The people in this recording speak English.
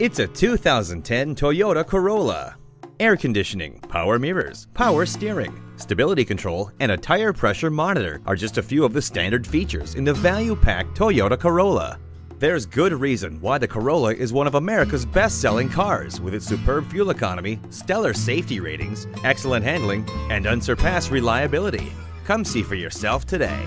It's a 2010 Toyota Corolla. Air conditioning, power mirrors, power steering, stability control, and a tire pressure monitor are just a few of the standard features in the value-packed Toyota Corolla. There's good reason why the Corolla is one of America's best-selling cars, with its superb fuel economy, stellar safety ratings, excellent handling, and unsurpassed reliability. Come see for yourself today.